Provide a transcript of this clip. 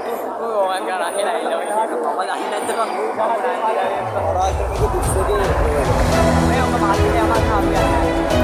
I got a headache. I